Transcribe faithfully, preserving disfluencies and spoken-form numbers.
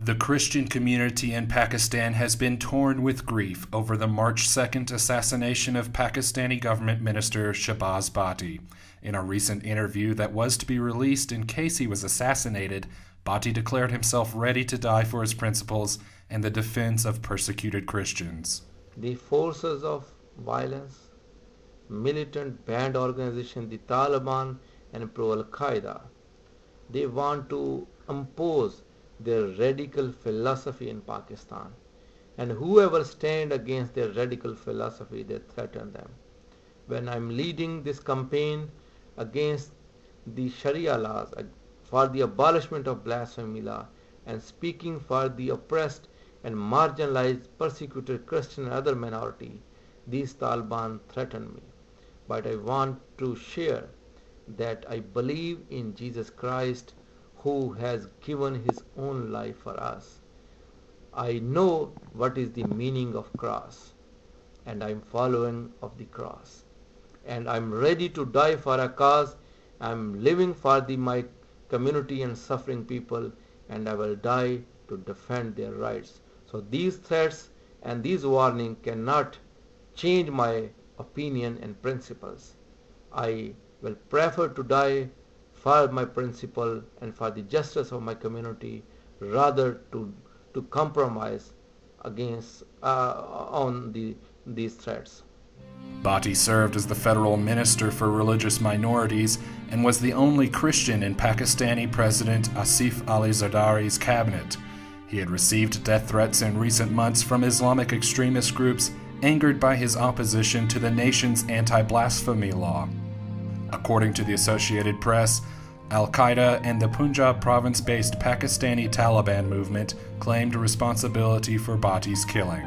The Christian community in Pakistan has been torn with grief over the March second assassination of Pakistani government minister Shahbaz Bhatti. In a recent interview that was to be released in case he was assassinated, Bhatti declared himself ready to die for his principles and the defense of persecuted Christians. The forces of violence, militant band organization, the Taliban and pro-Al-Qaeda, they want to impose their radical philosophy in Pakistan, and whoever stand against their radical philosophy, they threaten them. When I'm leading this campaign against the Sharia laws for the abolishment of blasphemy law and speaking for the oppressed and marginalized persecuted Christian and other minority, these Taliban threaten me. But I want to share that I believe in Jesus Christ, who has given his own life for us. I know what is the meaning of cross, and I'm following of the cross. And I'm ready to die for a cause. I'm living for the, my community and suffering people, and I will die to defend their rights. So these threats and these warnings cannot change my opinion and principles. I will prefer to die for my principle and for the justice of my community, rather to to compromise against uh, on the these threats. Bhatti served as the federal minister for religious minorities and was the only Christian in Pakistani President Asif Ali Zardari's cabinet. He had received death threats in recent months from Islamic extremist groups angered by his opposition to the nation's anti-blasphemy law. According to the Associated Press, Al-Qaeda and the Punjab province-based Pakistani Taliban movement claimed responsibility for Bhatti's killing.